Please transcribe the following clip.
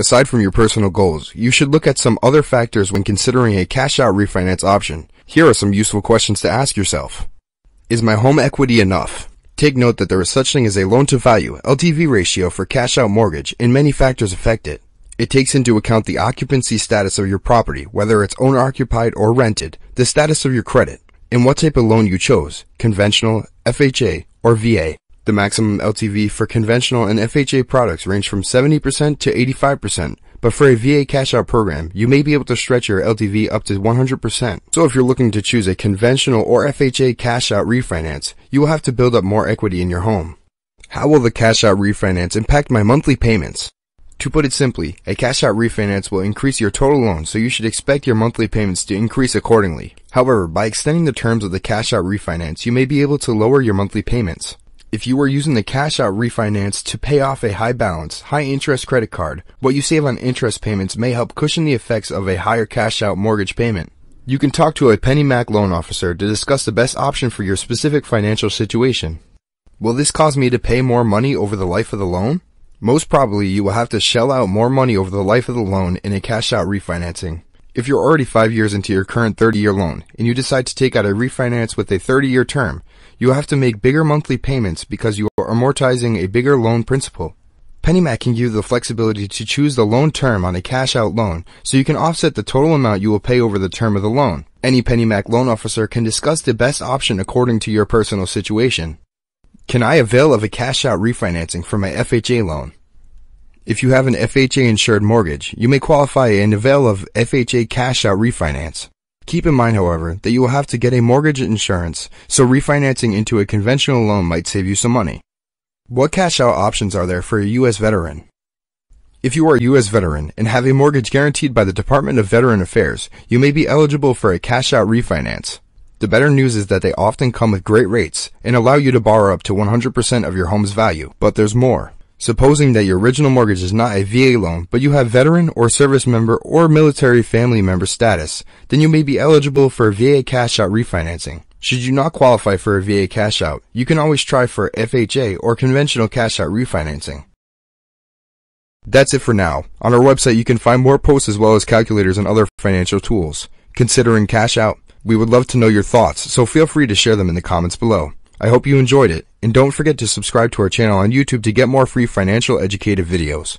Aside from your personal goals, you should look at some other factors when considering a cash-out refinance option. Here are some useful questions to ask yourself. Is my home equity enough? Take note that there is such thing as a loan-to-value (LTV) ratio for cash-out mortgage, and many factors affect it. It takes into account the occupancy status of your property, whether it's owner-occupied or rented, the status of your credit, and what type of loan you chose, conventional, FHA, or VA. The maximum LTV for conventional and FHA products range from 70% to 85%, but for a VA cash-out program, you may be able to stretch your LTV up to 100%. So if you're looking to choose a conventional or FHA cash-out refinance, you will have to build up more equity in your home. How will the cash-out refinance impact my monthly payments? To put it simply, a cash-out refinance will increase your total loan, so you should expect your monthly payments to increase accordingly. However, by extending the terms of the cash-out refinance, you may be able to lower your monthly payments. If you are using the cash-out refinance to pay off a high-balance, high-interest credit card, what you save on interest payments may help cushion the effects of a higher cash-out mortgage payment. You can talk to a PennyMac loan officer to discuss the best option for your specific financial situation. Will this cause me to pay more money over the life of the loan? Most probably, you will have to shell out more money over the life of the loan in a cash-out refinancing. If you're already 5 years into your current 30-year loan, and you decide to take out a refinance with a 30-year term, you have to make bigger monthly payments because you are amortizing a bigger loan principal. PennyMac can give you the flexibility to choose the loan term on a cash-out loan, so you can offset the total amount you will pay over the term of the loan. Any PennyMac loan officer can discuss the best option according to your personal situation. Can I avail of a cash-out refinancing for my FHA loan? If you have an FHA-insured mortgage, you may qualify and avail of FHA cash-out refinance. Keep in mind, however, that you will have to get a mortgage insurance, so refinancing into a conventional loan might save you some money. What cash-out options are there for a U.S. veteran? If you are a U.S. veteran and have a mortgage guaranteed by the Department of Veteran Affairs, you may be eligible for a cash-out refinance. The better news is that they often come with great rates and allow you to borrow up to 100% of your home's value, but there's more. Supposing that your original mortgage is not a VA loan, but you have veteran or service member or military family member status, then you may be eligible for a VA cash-out refinancing. Should you not qualify for a VA cash-out, you can always try for FHA or conventional cash-out refinancing. That's it for now. On our website, you can find more posts as well as calculators and other financial tools. Considering cash-out? We would love to know your thoughts, so feel free to share them in the comments below. I hope you enjoyed it, and don't forget to subscribe to our channel on YouTube to get more free financial educative videos.